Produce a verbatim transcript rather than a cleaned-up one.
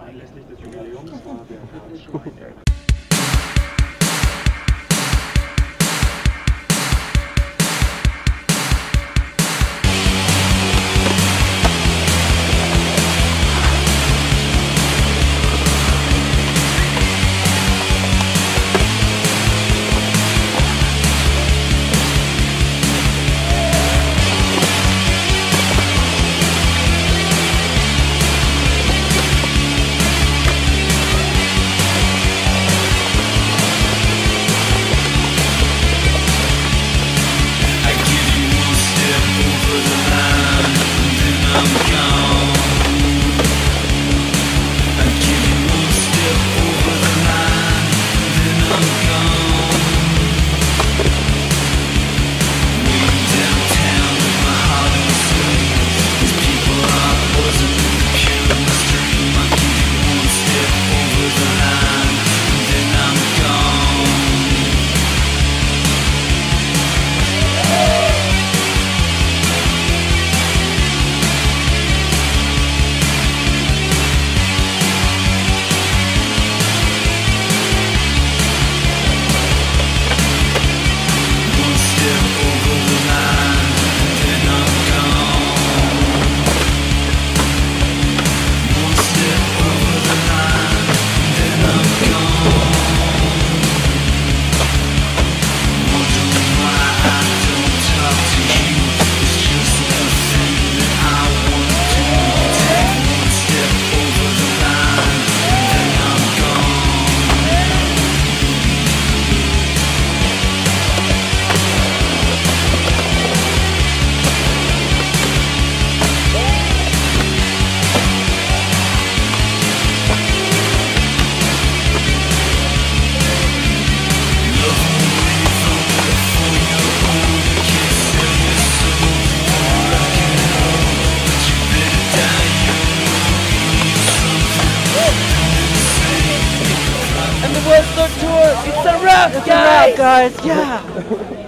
Anlässlich des Jubiläums war der Rahmen tour. It's a wrap, guys. It's a wrap, guys. Yeah.